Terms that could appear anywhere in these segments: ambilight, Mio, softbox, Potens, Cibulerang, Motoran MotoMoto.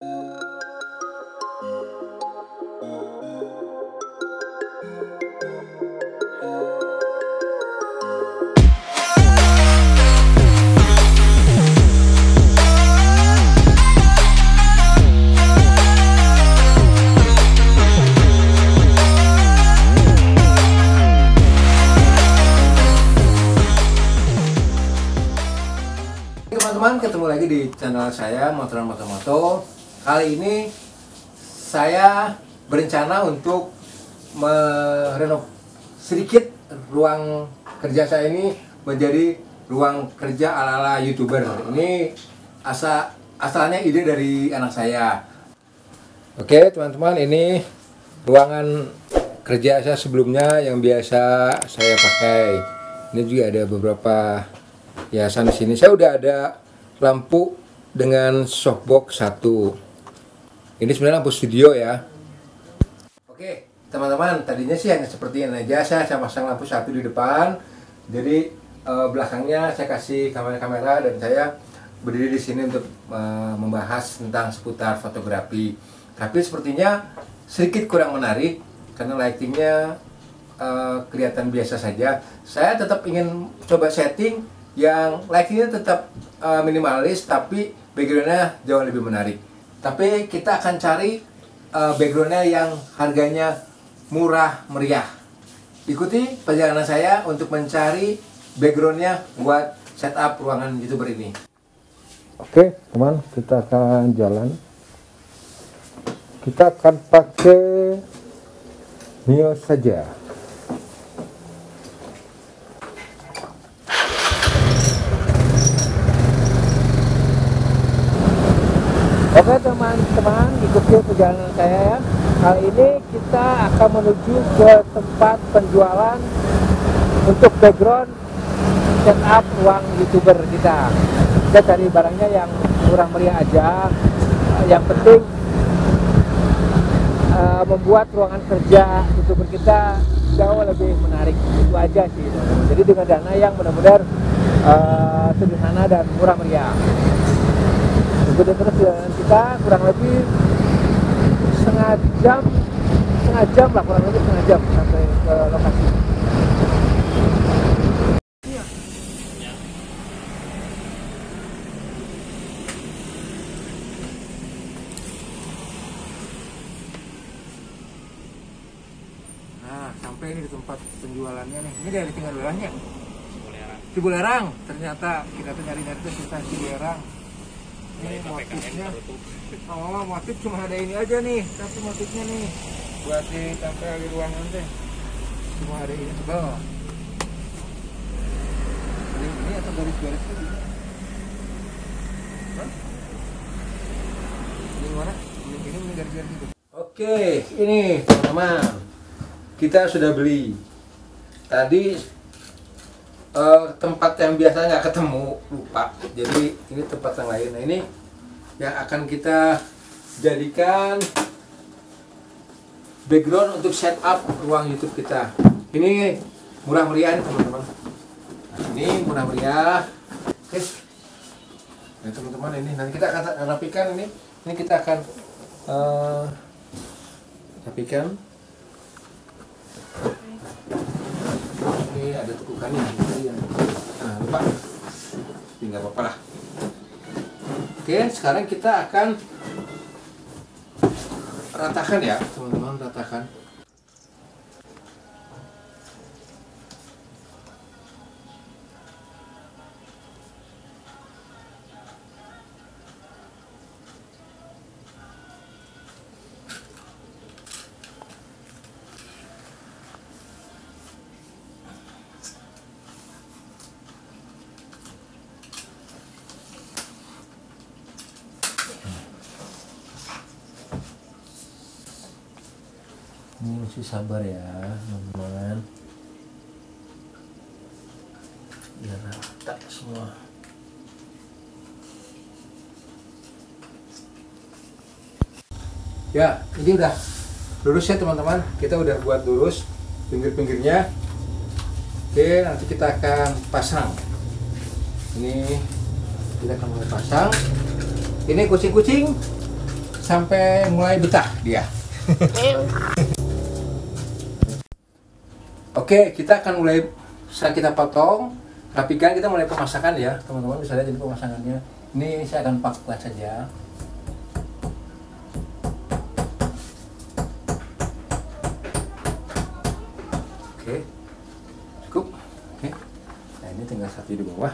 Teman-teman, ketemu lagi di channel saya Motoran MotoMoto. Kali ini saya berencana untuk merenov sedikit ruang kerja saya ini menjadi ruang kerja ala-ala YouTuber. Ini asalnya ide dari anak saya. Oke teman-teman, ini ruangan kerja saya sebelumnya yang biasa saya pakai. Ini juga ada beberapa hiasan di sini. Saya udah ada lampu dengan softbox 1. Ini sebenarnya lampu studio ya. Oke teman-teman, tadinya sih hanya seperti ini aja. Saya pasang lampu 1 di depan. Jadi belakangnya saya kasih kamera-kamera dan saya berdiri di sini untuk membahas tentang seputar fotografi. Tapi sepertinya sedikit kurang menarik karena lightingnya kelihatan biasa saja. Saya tetap ingin coba setting yang lightingnya tetap minimalis tapi backgroundnya jauh lebih menarik. Tapi kita akan cari backgroundnya yang harganya murah meriah. Ikuti perjalanan saya untuk mencari backgroundnya buat setup ruangan YouTuber ini. Oke teman, kita akan jalan. Kita akan pakai Mio saja. Oke teman-teman, ikuti perjalanan saya ya. Kali ini kita akan menuju ke tempat penjualan untuk background setup ruang YouTuber kita. Kita cari barangnya yang murah meriah aja. Yang penting membuat ruangan kerja YouTuber kita jauh lebih menarik. Itu aja sih. Jadi dengan dana yang benar-benar sederhana dan murah meriah. Udah terus jalan kita kurang lebih kurang lebih setengah jam sampai ke lokasi. Nah, sampai ini di tempat penjualannya nih. Ini dari tinggal daerahnya Cibulerang. Ternyata kita tuh nyari-nyari tuh susah Cibulerang. Ini motifnya, oh motif cuma ada ini aja nih, satu motifnya nih buat ditempel di ruangan deh. Cuma ada ini tebal. Ini atau garis-garis ini? Hah? Ini mana? Ini garis-garis itu. Oke, ini teman-teman, kita sudah beli. Tadi tempat yang biasa nggak ketemu, lupa. Jadi ini tempat yang lain. Nah, ini yang akan kita jadikan background untuk setup ruang YouTube kita. Ini murah meriah teman-teman. Nah, ini murah meriah. Oke. Nah, teman-teman, ini nanti kita akan rapikan ini. Ini kita akan rapikan. Ini ada tekukannya tadi yang lupa, nggak apa-apa lah. Oke, sekarang kita akan ratakan ya teman-teman, ratakan. Ini mesti sabar ya teman-teman, biar rata semua. Ya, ini udah lurus ya teman-teman, kita udah buat lurus pinggir-pinggirnya. Oke, nanti kita akan pasang. Ini kita akan mulai pasang. Ini kucing-kucing sampai mulai betah dia. Oke, kita akan mulai. Setelah kita potong, rapikan, kita mulai pemasakan ya teman-teman. Bisa lihat jadi pemasangannya. Ini saya akan pakaikan saja. Oke, cukup. Oke, nah ini tinggal satu di bawah.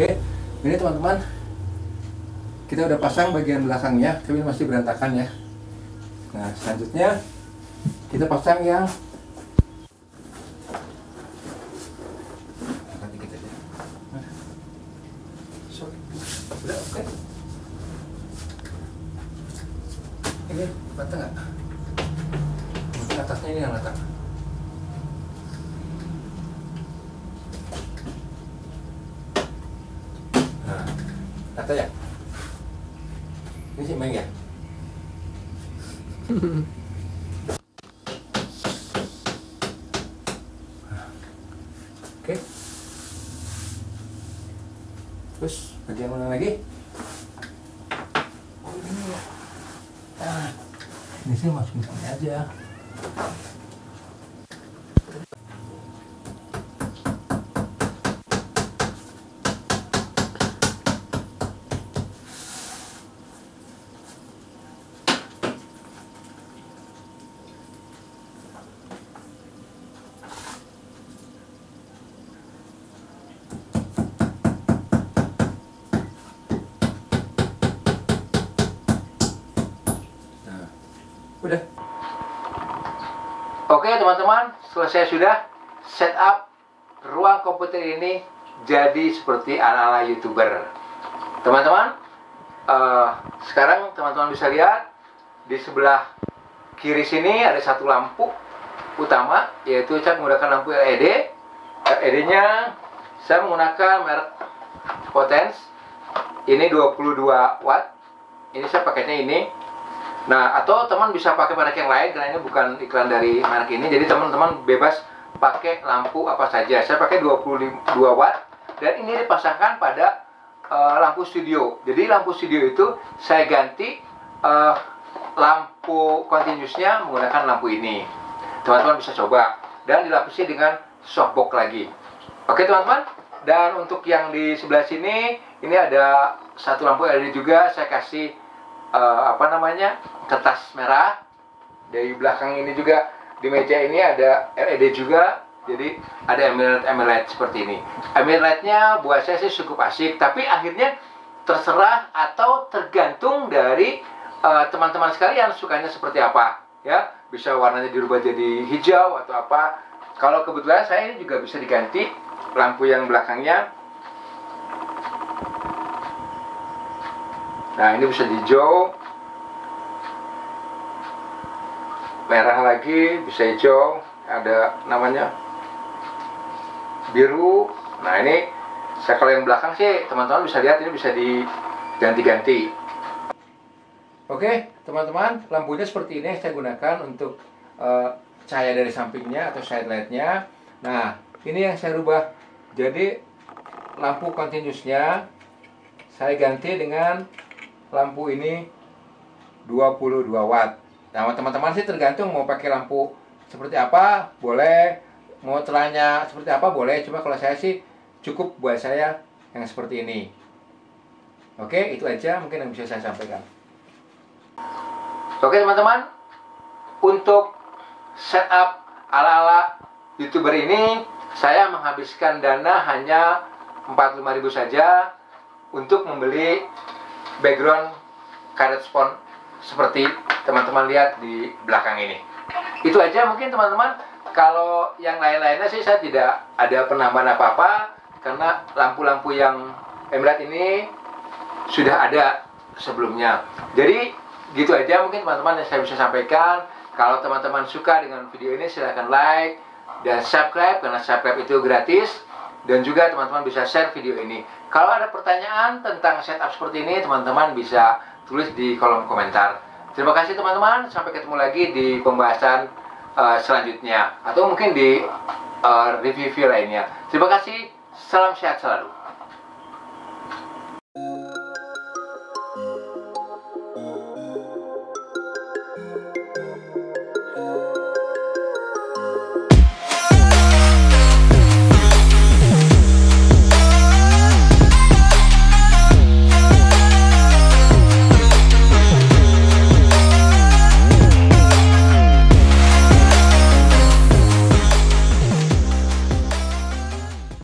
Oke, ini teman-teman, kita udah pasang bagian belakangnya, tapi masih berantakan ya. Nah, selanjutnya kita pasang yang ini patah nggak? Atasnya ini yang patah. Kata ya, ini sih main ya. Oke, terus bagian mana lagi? Oh ini ya. Nah, ini sih masukin sini aja. Udah. Oke teman-teman, selesai sudah setup ruang komputer ini jadi seperti ala-ala YouTuber. Teman-teman, sekarang teman-teman bisa lihat di sebelah kiri sini ada satu lampu utama, yaitu saya menggunakan lampu LED. LED-nya saya menggunakan merek Potens. Ini 22 watt. Ini saya pakainya ini. Nah, atau teman bisa pakai merek yang lain karena ini bukan iklan dari merek ini. Jadi teman-teman bebas pakai lampu apa saja. Saya pakai 22 watt dan ini dipasangkan pada lampu studio. Jadi lampu studio itu saya ganti lampu continuousnya menggunakan lampu ini. Teman-teman bisa coba dan dilapisi dengan softbox lagi. Oke teman-teman, dan untuk yang di sebelah sini ini ada satu lampu LED juga. Saya kasih kertas merah. Dari belakang ini juga di meja ini ada LED juga, jadi ada ambilight seperti ini. Ambilightnya buat saya sih cukup asik, tapi akhirnya terserah atau tergantung dari teman-teman sekalian sukanya seperti apa ya. Bisa warnanya dirubah jadi hijau atau apa. Kalau kebetulan saya ini juga bisa diganti lampu yang belakangnya. Nah, ini bisa hijau, merah lagi, bisa hijau, ada namanya biru. Nah, ini saya kalau yang belakang sih teman-teman bisa lihat ini bisa diganti-ganti. Oke, teman-teman, lampunya seperti ini saya gunakan untuk cahaya dari sampingnya atau side light-nya. Nah, ini yang saya rubah. Jadi lampu continuous-nya saya ganti dengan lampu ini 22 watt. Nah, teman-teman sih tergantung mau pakai lampu seperti apa, boleh. Mau celahnya seperti apa, boleh. Cuma kalau saya sih cukup buat saya yang seperti ini. Oke, itu aja mungkin yang bisa saya sampaikan. Oke, teman-teman. Untuk setup ala-ala YouTuber ini, saya menghabiskan dana hanya 45.000 saja untuk membeli background karet spons seperti teman-teman lihat di belakang ini. Itu aja mungkin teman-teman. Kalau yang lain-lainnya sih saya tidak ada penambahan apa-apa karena lampu-lampu yang ambilight ini sudah ada sebelumnya. Jadi gitu aja mungkin teman-teman yang saya bisa sampaikan. Kalau teman-teman suka dengan video ini silahkan like dan subscribe karena subscribe itu gratis. Dan juga teman-teman bisa share video ini. Kalau ada pertanyaan tentang setup seperti ini, teman-teman bisa tulis di kolom komentar. Terima kasih teman-teman, sampai ketemu lagi di pembahasan selanjutnya atau mungkin di review lainnya. Terima kasih, salam sehat selalu.